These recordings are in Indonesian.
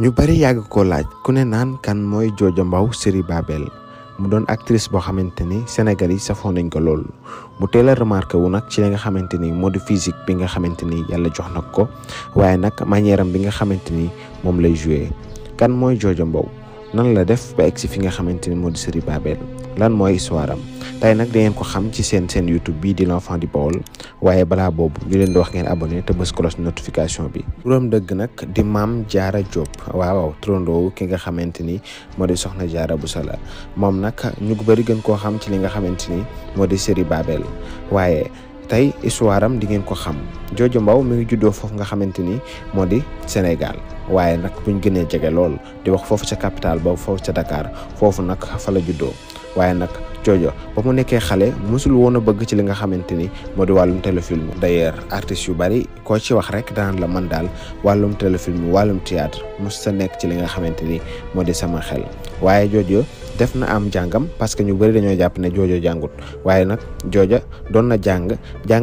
ñu bari yàgg ko laaj ku ne naan kan mooy Jojo Mbaw Siri Babel mu doon actrice boo xamante ni Sénégal yi safoon nañ ko lool mu teel a remarqué wu nag ci li nga xamante ni moo di physique bi nga xamante ni yàlla jox na ko waaye nag manière am bi nga xamante ni moom lay joué. Kan mooy Jojo Mbaw nan la def ba egsi fi nga xamante ni moo di Siri Babel lan mooy histoire am tey nag da ngeen ko xam ci seen YouTube bi di l'enfant du Baol waaye balaa boobu ñu leen di wax ngeen abonné te bës cloche notification bi. Turam dëgg nag di Maam Jaara Diop waaw turandoo ki nga xamante ni moo di Soxna Jaara bu Sala moom nag ñu bari gën koo xam ci li nga xamante ni moo di Siri Babel waaye tey histoire am di ngeen ko xam Jojo Mbaw mi ngi juddoo foofu nga xamante ni moo di Sénégal waaye nag buñ gënee jege lool di wax foofu ca capitale ba foofu ca Dakar foofu nag fa la juddoo waaye nag Jojo ba mu nekkee xale musul woon a bëgg ci li nga xamante ni moo di wàllum téléfilm d'ailleurs artistes yu bari koo ci wax rek daan la man daal wàllum téléfilm wàllum théâtre mus sa nekk ci li nga xamante ni moo di sama xel waaye Jojo def na am jàngam parce que ñu bari dañoo jàpp ne Jojo jàngut waaye nag Jojo doon na jàng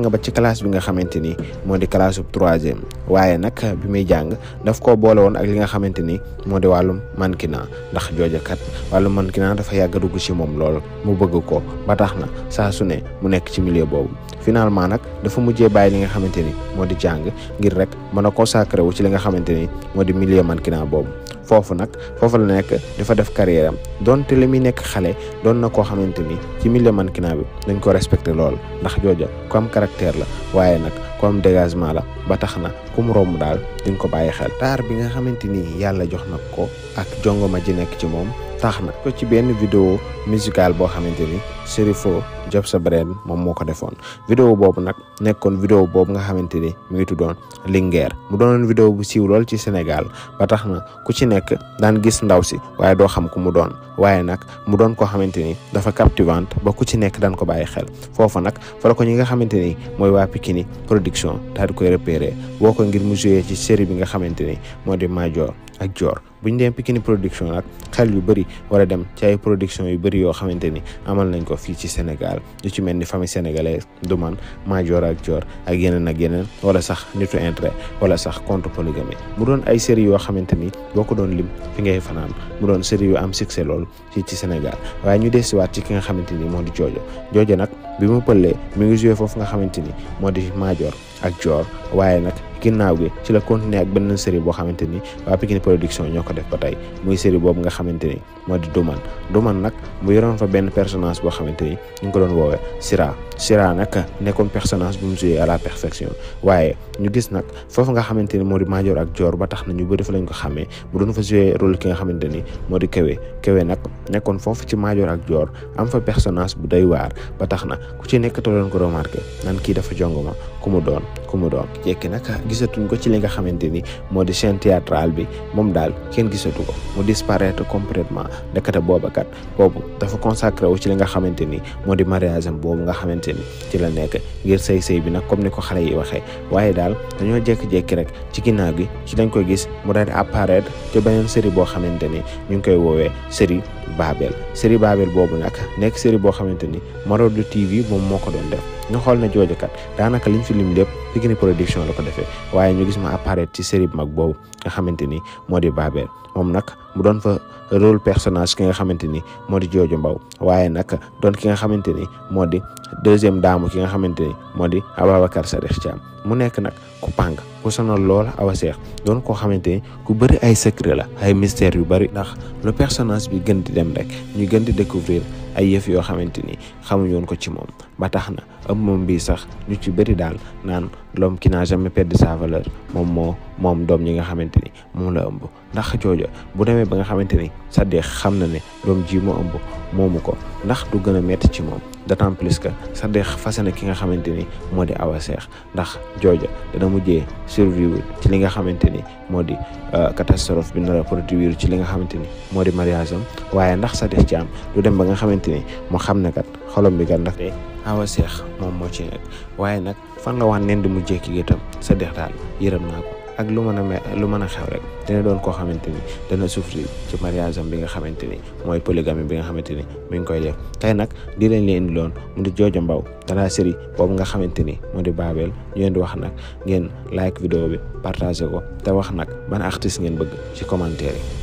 ba ci classe bi nga xamante ni moo di classe bu 3e waaye nag bi muy jàng daf ko boole woon ak li nga xamante ni moo di wàllum mannequinat ndax Jojo kat wàllum mannequinat dafa yàgg dugg ci moom lool mu bëgg ko ba tax na saa su ne mu nekk ci milieu boobu finalement nag dafa mujjee bàyyi li nga xamante ni moo di jàng ngir rek mën a consacré wu ci li nga xamante ni moo di milieu mannequinat boobu foofu nag foofu la nekk dafa def carrière am donte li muy nekk xale doon na koo xamante ni ci milieu mannequinat bi dañ ko respecté lool ndax Jojo ku am caractère la waaye nag ku am dégagement la ba tax na ku mu romb daal dañ ko bàyyi xel. taar bi nga xamante ni yàlla jox na ko ak jongoma ji nekk ci moom tax na ko ci benn vidéo musicale boo xamante ni Cherifo job sa brand moom moo ko defoon vidéo boobu nag nekkoon vidéo boobu nga xamante ni mu ngi tuddoon Linguère mu doonoon vidéo bu siiw lool ci Sénégal ba tax na ku ci nekk daan gis ndaw si waaye doo xam ku mu doon waaye nag mu doon koo xamante ni dafa captivante ba ku ci nekk daan ko bàyyi xel foofu nag fa la ko ñi nga xamante ni mooy waa Igni production daal di koy repéré woo ko ngir mu joué ci série bi nga xamante ni moo di Madior ak Dior buñ dem Igni production nag xel yu bëri war a dem ci ay production yu bëri yoo xamante ni amal nañ ko fii ci Sénégal ñu ci mel ni famille sénégalaise Doman Madior ak Dior ak yeneen wala sax nitu intérêt wala sax contre polygamie mu doon ay série yoo xamante ni boo ko doon lim fi ngay fanaan mu doon série yu am succès lool ci Sénégal waaye ñu desiwaat ci ki nga xamante ni moo di Jojo. Jojo nag bi mu pëllee mi ngi joué foofu nga xamante ni moo di Madior ak Dior waaye nag ginnaaw gi ci la continuer ak benn série boo xamante ni waa Igni production ñoo ko def ba tey muy série boobu nga xamante ni moo di Doman nag mu yoroon fa benn personnage boo xamante ni ñu ngi ko doon woowee Sira nag nekkoon personnage bu mu joué à la perfection waaye ñu gis nag foofu nga xamante ni moo di Madior ak Dior ba tax na ñu bëri fa lañ ko xamee mu doon fa joué rôle ki nga xamante ni moo di Kéwé nag nekkoon foofu ci Madior ak Dior am fa personnage bu doy waar ba tax na ku ci nekk te doon ko remarqué nan kii dafa jongoma ku mu doon jekki nag gisatuñ ko ci li nga xamante ni moo di chaîne théâtrale bi moom daal kenn gisatu ko mu disparaître complètement ndekete boobu dafa consacré wu ci li nga xamante ni moo di mariage am boobu nga xamante ni ci la nekk ngir sëy bi nag comme ni ko xale yi waxee waaye daal dañoo jékki-jékki rek ci ginnaaw gi ci lañ koy gis mu daal di apparaître ci beneen série boo xamante ni ñu ngi koy woowee Siri Babel. Siri Babel boobu nag nekk série boo xamante ni Marodi TV moom moo ko doon def ñu xool na Jojo kat daanaka liñ fi lim lépp Igni production la ko defee waaye ñu gis ma apparaître ci série bu mag boobu nga xamante ni moo di Baabel moom nag mu doon fa rôle personnage ki nga xamante ni moo di Jojo Mbaw waaye nag doon ki nga xamante ni moo di deuxième daamu ki nga xamante ni moo di Ababakar Sarexiam mu nekk nag ku pàng ku sonal lool Hawasir doon koo xamante ni ku bëri ay secret la ay mystère yu bëri ndax le personnage bi gën di dem rek ñu gën di découvrir ay yëf yoo xamante ni xamuñu woon ko ci moom ba tax na moom bii sax ñu ci bëri daal naan l'homme qui n'a jamais perdu sa valeur moom doom yi nga xamante ni moom la ëmb ndax Jojo bu demee ba nga xamante ni Saddex xam na ne doom ji mu ëmb moomu ko ndax du gën a metti ci moom d'autant plus que Saddex fase na ki nga xamante ni moo di Hawasir ndax Jojo dana mujjee survivre ci li nga xamante ni moo di catastrophe bi nar a produire ci li nga xamante ni moo di mariage am waaye ndax Saddex ci am du dem ba nga xamante ni mu xam ne kat xolom bi kat ndax Hawasir moom moo ci nekk waaye nag fan la waan neen di mujjee ki gétam Saddex daal yërëm naa ko ak lu mën a lu mën a xew rek dina doon koo xamante ni dana souffrir ci mariage am bi nga xamante ni mooy polygamie bi nga xamante ni mi ngi koy def. Tey nag di leen indi loon mu di Jojo Mbaw dara série boobu nga xamante ni mu di Baabel ñu leen di wax nag ngeen like vidéo bi partager ko te wax nag ban artiste ngeen bëgg ci commentaire yi.